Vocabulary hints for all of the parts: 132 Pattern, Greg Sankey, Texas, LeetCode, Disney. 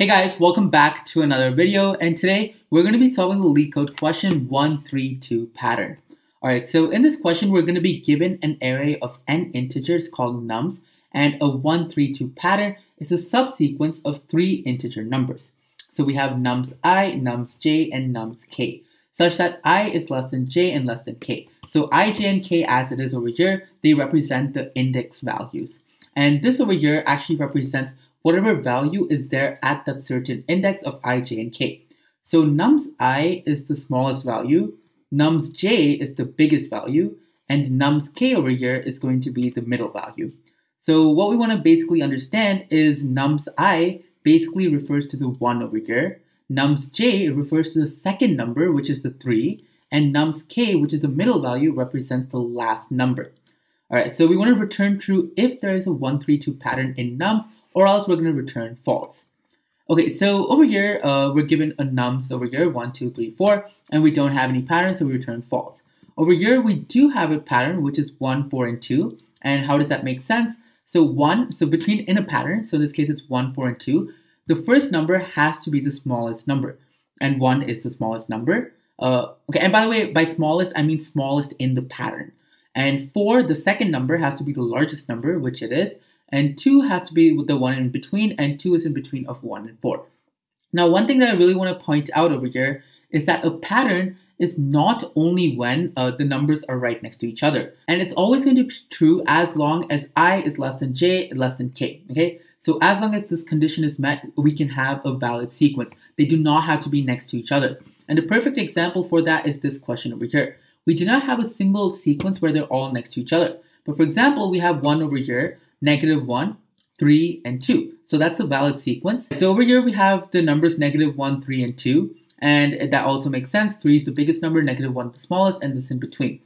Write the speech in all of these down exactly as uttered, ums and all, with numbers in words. Hey guys, welcome back to another video, and today we're going to be solving the LeetCode question one three two pattern. Alright, so in this question we're going to be given an array of n integers called nums, and a one three two pattern is a subsequence of three integer numbers. So we have nums I, nums j, and nums k, such that I is less than j and less than k. So I, j, and k as it is over here, they represent the index values. And this over here actually represents whatever value is there at that certain index of I, j, and k. So nums I is the smallest value, nums j is the biggest value, and nums k over here is going to be the middle value. So what we want to basically understand is nums I basically refers to the one over here, nums j refers to the second number, which is the three, and nums k, which is the middle value, represents the last number. Alright, so we want to return true if there is a one three two pattern in nums, or else we're going to return false. Okay, so over here, uh, we're given a nums over here, one, two, three, four, and we don't have any patterns, so we return false. Over here, we do have a pattern, which is one, four, and two, and how does that make sense? So one, so between in a pattern, so in this case, it's one, four, and two, the first number has to be the smallest number, and one is the smallest number. Uh, okay, and by the way, by smallest, I mean smallest in the pattern. And four, the second number, has to be the largest number, which it is, and two has to be the one in between, and two is in between of one and four. Now, one thing that I really want to point out over here is that a pattern is not only when uh, the numbers are right next to each other. And it's always going to be true as long as I is less than j, less than k, okay? So as long as this condition is met, we can have a valid sequence. They do not have to be next to each other. And a perfect example for that is this question over here. We do not have a single sequence where they're all next to each other. But for example, we have one over here, negative one, three, and two. So that's a valid sequence. So over here we have the numbers negative one, three, and two. And that also makes sense. three is the biggest number, negative one the smallest, and this in between.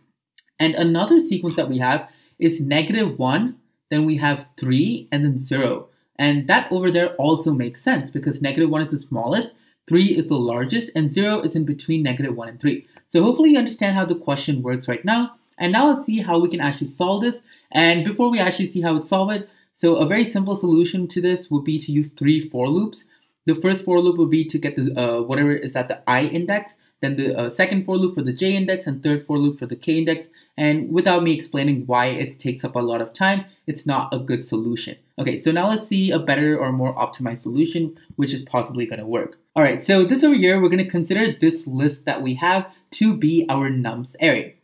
And another sequence that we have is negative one, then we have three, and then zero. And that over there also makes sense because negative one is the smallest, three is the largest, and zero is in between negative one and three. So hopefully you understand how the question works right now. And now let's see how we can actually solve this. And before we actually see how it solves it, so a very simple solution to this would be to use three for loops. The first for loop would be to get the, uh, whatever is at the I index, then the uh, second for loop for the j index, and third for loop for the k index. And without me explaining why it takes up a lot of time, it's not a good solution. Okay, so now let's see a better or more optimized solution, which is possibly going to work. All right, so this over here, we're going to consider this list that we have to be our nums array.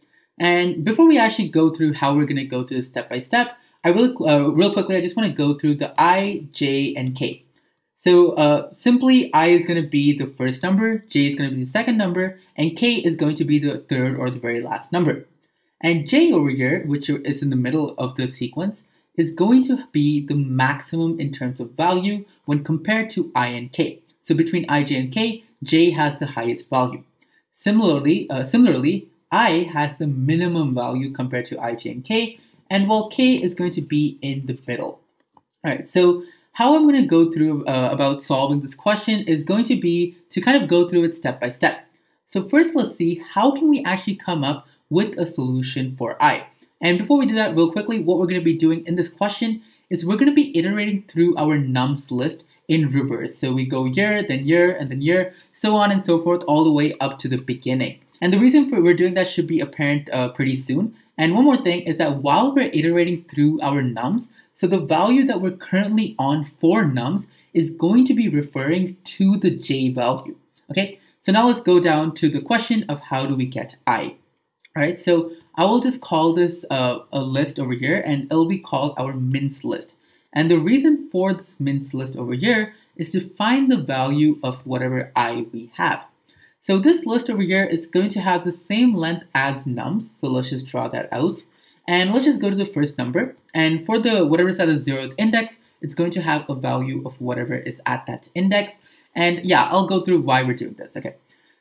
And before we actually go through how we're going to go through this step by step, I really, uh, real quickly, I just want to go through the I, j, and k. So uh, simply, I is going to be the first number, j is going to be the second number, and k is going to be the third or the very last number. And j over here, which is in the middle of the sequence, is going to be the maximum in terms of value when compared to I and k. So between I, j, and k, j has the highest value. Similarly, uh, similarly, I has the minimum value compared to I, j, and k, and while k is going to be in the middle. All right, so how I'm going to go through uh, about solving this question is going to be to kind of go through it step by step. So first, let's see how can we actually come up with a solution for I. And before we do that, real quickly, what we're going to be doing in this question is we're going to be iterating through our nums list in reverse. So we go year, then year, and then year, so on and so forth, all the way up to the beginning. And the reason for we're doing that should be apparent uh, pretty soon. And one more thing is that while we're iterating through our nums, so the value that we're currently on for nums is going to be referring to the j value, okay? So now let's go down to the question of how do we get I. All right, so I will just call this uh, a list over here, and it'll be called our mince list. And the reason for this mince list over here is to find the value of whatever I we have. So this list over here is going to have the same length as nums, so let's just draw that out. And let's just go to the first number, and for the whatever's at the zeroth index, it's going to have a value of whatever is at that index. And yeah, I'll go through why we're doing this, okay.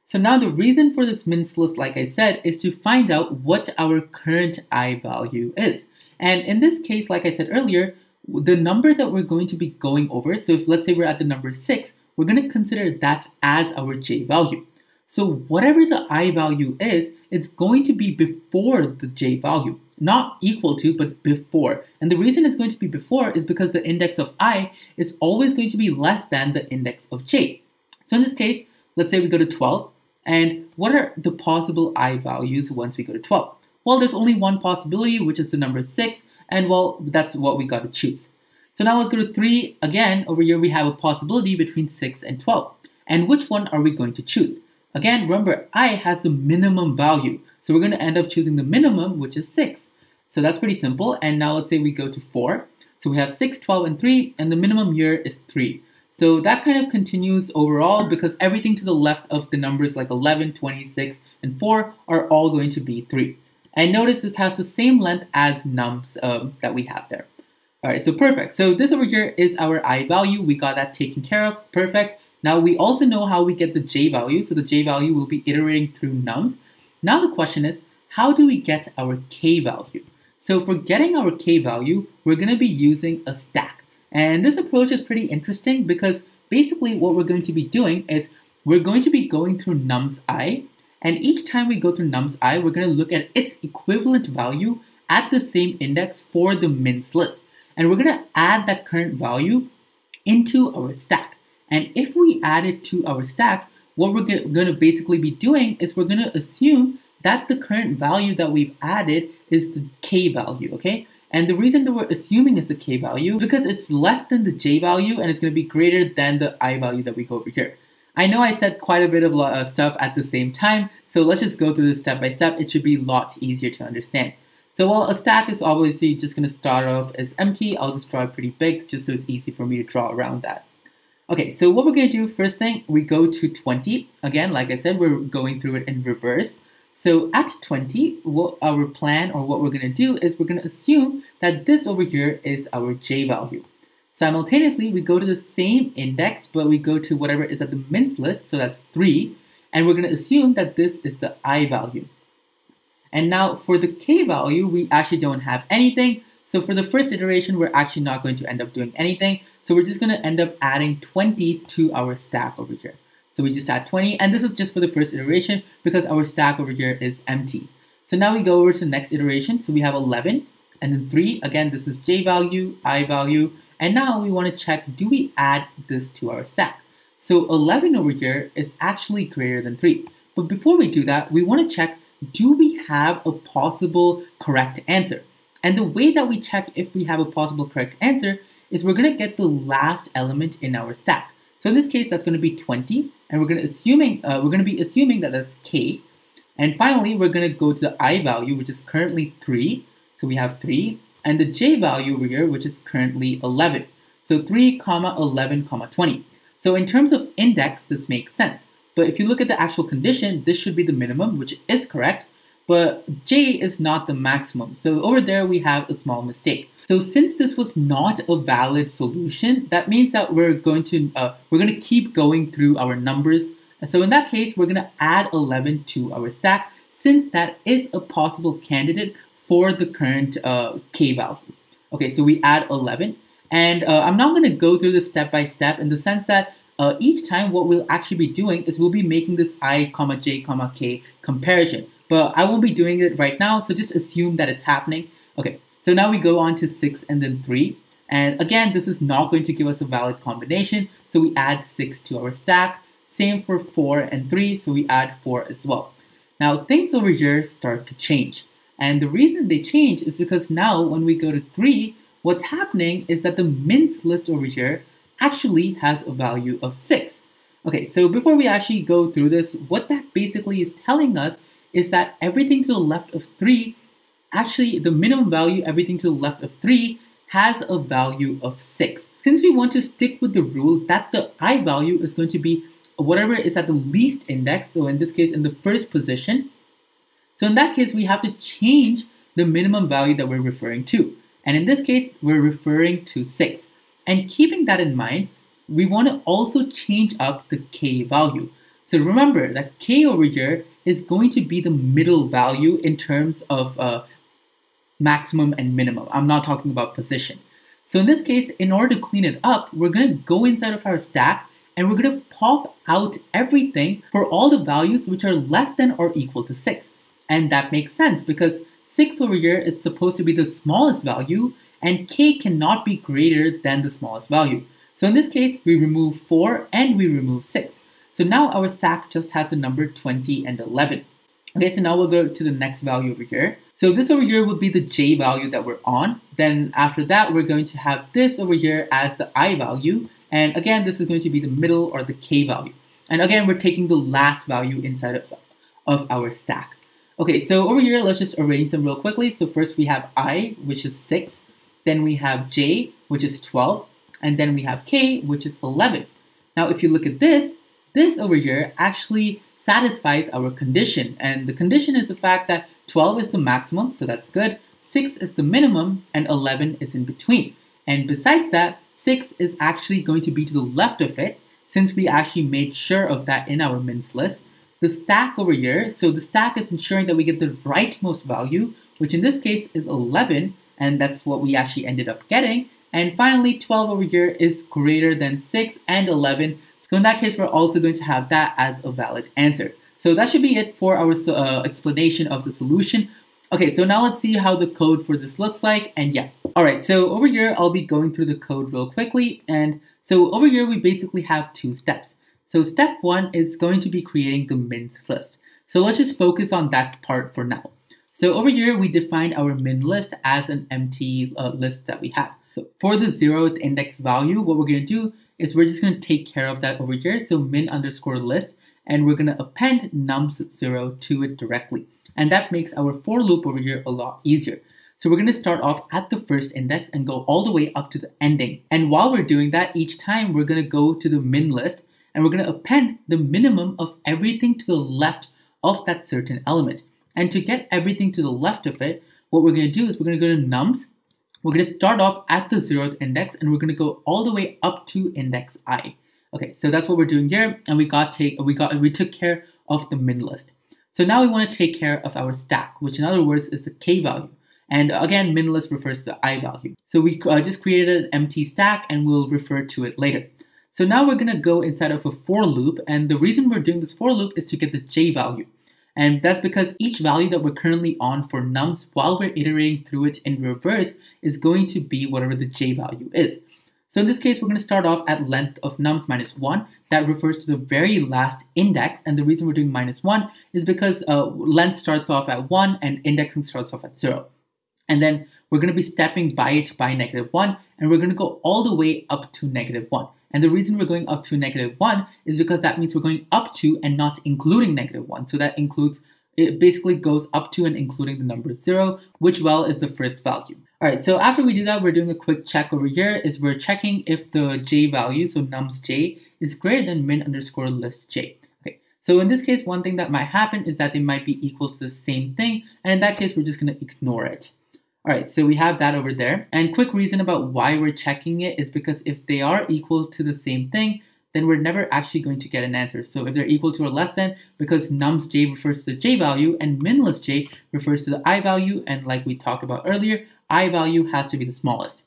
So now the reason for this mince list, like I said, is to find out what our current I value is. And in this case, like I said earlier, the number that we're going to be going over, so if let's say we're at the number six, we're gonna consider that as our j value. So whatever the I value is, it's going to be before the j value. not equal to, but before. And the reason it's going to be before is because the index of I is always going to be less than the index of j. So in this case, let's say we go to twelve, and what are the possible I values once we go to twelve? Well, there's only one possibility, which is the number six, and well, that's what we got to choose. So now let's go to three again. Over here we have a possibility between six and twelve. And which one are we going to choose? Again, remember, I has the minimum value. So we're going to end up choosing the minimum, which is six. So that's pretty simple. And now let's say we go to four. So we have six, twelve, and three, and the minimum here is three. So that kind of continues overall because everything to the left of the numbers like eleven, twenty-six, and four are all going to be three. And notice this has the same length as nums um, that we have there. All right, so perfect. So this over here is our I value. We got that taken care of. Perfect. Now we also know how we get the j value, so the j value will be iterating through nums. Now the question is, how do we get our k value? So for getting our k value, we're going to be using a stack. And this approach is pretty interesting because basically what we're going to be doing is we're going to be going through nums I, and each time we go through nums I, we're going to look at its equivalent value at the same index for the mins list. And we're going to add that current value into our stack. And if we add it to our stack, what we're going to basically be doing is we're going to assume that the current value that we've added is the k value, okay? And the reason that we're assuming is the k value because it's less than the j value and it's going to be greater than the I value that we go over here. I know I said quite a bit of uh, stuff at the same time, so let's just go through this step by step. It should be a lot easier to understand. So while a stack is obviously just going to start off as empty, I'll just draw it pretty big just so it's easy for me to draw around that. Okay, so what we're going to do, first thing, we go to twenty. Again, like I said, we're going through it in reverse. So at twenty, what our plan or what we're going to do is we're going to assume that this over here is our j value. Simultaneously, we go to the same index, but we go to whatever is at the mins list, so that's three, and we're going to assume that this is the I value. And now for the k value, we actually don't have anything. So for the first iteration, we're actually not going to end up doing anything. So we're just going to end up adding twenty to our stack over here. So we just add twenty, and this is just for the first iteration because our stack over here is empty. So now we go over to the next iteration. So we have eleven and then three. Again, this is j value, I value, and now we want to check, do we add this to our stack? So eleven over here is actually greater than three. But before we do that, we want to check, do we have a possible correct answer? And the way that we check if we have a possible correct answer is we're going to get the last element in our stack. So in this case, that's going to be twenty, and we're going to assuming uh, we're going to be assuming that that's k. And finally, we're going to go to the I value, which is currently three. So we have three, and the j value over here, which is currently eleven. So three, eleven, twenty. So in terms of index, this makes sense. But if you look at the actual condition, this should be the minimum, which is correct. But j is not the maximum. So over there, we have a small mistake. So since this was not a valid solution, that means that we're going to uh, we're going to keep going through our numbers. And so in that case, we're going to add eleven to our stack since that is a possible candidate for the current uh, k value. Okay, so we add eleven. And uh, I'm not going to go through this step by step in the sense that uh, each time what we'll actually be doing is we'll be making this I, comma, j, comma, k comparison. But I won't be doing it right now, so just assume that it's happening. Okay, so now we go on to six and then three. And again, this is not going to give us a valid combination, so we add six to our stack. Same for four and three, so we add four as well. Now, things over here start to change. And the reason they change is because now when we go to three, what's happening is that the mins list over here actually has a value of six. Okay, so before we actually go through this, what that basically is telling us is that everything to the left of three, actually the minimum value, everything to the left of three has a value of six. Since we want to stick with the rule that the I value is going to be whatever is at the least index, so in this case, in the first position, so in that case, we have to change the minimum value that we're referring to. And in this case, we're referring to six. And keeping that in mind, we want to also change up the k value. So remember that k over here is going to be the middle value in terms of uh, maximum and minimum. I'm not talking about position. So in this case, in order to clean it up, we're going to go inside of our stack and we're going to pop out everything for all the values which are less than or equal to six. And that makes sense because six over here is supposed to be the smallest value, and k cannot be greater than the smallest value. So in this case, we remove four and we remove six. So now our stack just has the number twenty and eleven. Okay, so now we'll go to the next value over here. So this over here would be the j value that we're on. Then after that, we're going to have this over here as the I value. And again, this is going to be the middle or the k value. And again, we're taking the last value inside of, of our stack. Okay, so over here, let's just arrange them real quickly. So first we have I, which is six. Then we have j, which is twelve. And then we have k, which is eleven. Now, if you look at this, this over here actually satisfies our condition. And the condition is the fact that twelve is the maximum, so that's good. six is the minimum, and eleven is in between. And besides that, six is actually going to be to the left of it, since we actually made sure of that in our min's list. The stack over here, so the stack is ensuring that we get the rightmost value, which in this case is eleven, and that's what we actually ended up getting. And finally, twelve over here is greater than six and eleven, so in that case, we're also going to have that as a valid answer. So that should be it for our uh, explanation of the solution. Okay, so now let's see how the code for this looks like, and yeah. All right, so over here, I'll be going through the code real quickly, and so over here, we basically have two steps. So step one is going to be creating the min's list. So let's just focus on that part for now. So over here, we defined our min list as an empty uh, list that we have. So for the zeroth index value, what we're gonna do is we're just gonna take care of that over here, so min underscore list, and we're gonna append nums zero to it directly. And that makes our for loop over here a lot easier. So we're gonna start off at the first index and go all the way up to the ending. And while we're doing that, each time we're gonna go to the min list and we're gonna append the minimum of everything to the left of that certain element. And to get everything to the left of it, what we're gonna do is we're gonna go to nums, we're gonna start off at the zeroth index and we're gonna go all the way up to index I. Okay, so that's what we're doing here, and we got take we got we took care of the min list. So now we want to take care of our stack, which in other words is the k value. And again, min list refers to the I value. So we uh, just created an empty stack, and we'll refer to it later. So now we're gonna go inside of a for loop, and the reason we're doing this for loop is to get the j value, and that's because each value that we're currently on for nums while we're iterating through it in reverse is going to be whatever the j value is. So in this case, we're going to start off at length of nums minus one. That refers to the very last index. And the reason we're doing minus one is because uh, length starts off at one and indexing starts off at zero. And then we're going to be stepping by it by negative one. And we're going to go all the way up to negative one. And the reason we're going up to negative one is because that means we're going up to and not including negative one. So that includes, it basically goes up to and including the number zero, which well is the first value. All right, so after we do that, we're doing a quick check over here is we're checking if the j value, so nums j, is greater than min underscore list j. Okay, so in this case, one thing that might happen is that they might be equal to the same thing, and in that case, we're just gonna ignore it. All right, so we have that over there, and quick reason about why we're checking it is because if they are equal to the same thing, then we're never actually going to get an answer. So if they're equal to or less than, because nums j refers to the j value, and min list j refers to the I value, and like we talked about earlier, I value has to be the smallest.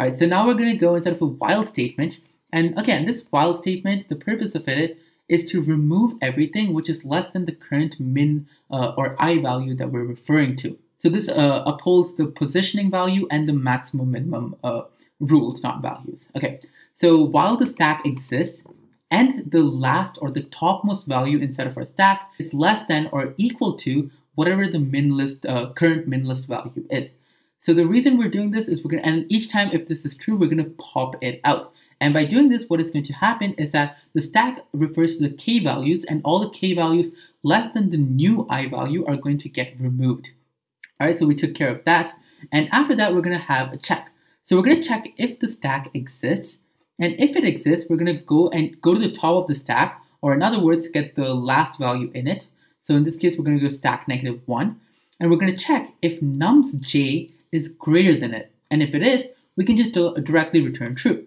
All right, so now we're going to go inside of a while statement. And again, this while statement, the purpose of it is to remove everything which is less than the current min uh, or I value that we're referring to. So this uh, upholds the positioning value and the maximum minimum uh, rules, not values. Okay, so while the stack exists and the last or the topmost value inside of our stack is less than or equal to whatever the min list, uh, current min list value is. So the reason we're doing this is we're going to, and each time if this is true, we're going to pop it out. And by doing this, what is going to happen is that the stack refers to the k values, and all the k values less than the new I value are going to get removed. All right, so we took care of that. And after that, we're going to have a check. So we're going to check if the stack exists. And if it exists, we're going to go and go to the top of the stack, or in other words, get the last value in it. So in this case, we're going to go stack negative one. And we're going to check if nums j is greater than it, and if it is, we can just directly return true.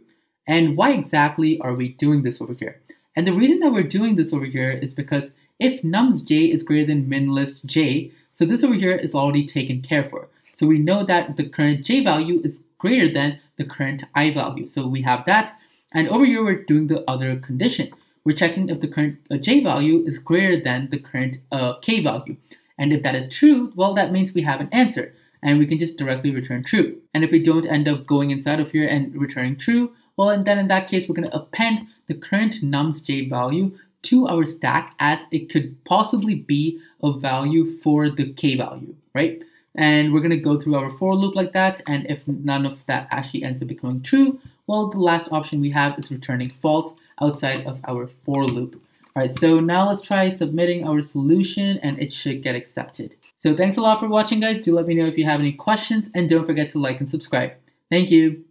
And why exactly are we doing this over here? And the reason that we're doing this over here is because if nums j is greater than min list j, so this over here is already taken care for. So we know that the current j value is greater than the current I value, so we have that. And over here we're doing the other condition. We're checking if the current uh, j value is greater than the current uh, k value. And if that is true, well, that means we have an answer and we can just directly return true. And if we don't end up going inside of here and returning true, well, and then in that case, we're going to append the current nums j value to our stack as it could possibly be a value for the k value, right? And we're going to go through our for loop like that. And if none of that actually ends up becoming true, well, the last option we have is returning false outside of our for loop. All right, so now let's try submitting our solution and it should get accepted. So thanks a lot for watching, guys. Do let me know if you have any questions and don't forget to like and subscribe. Thank you.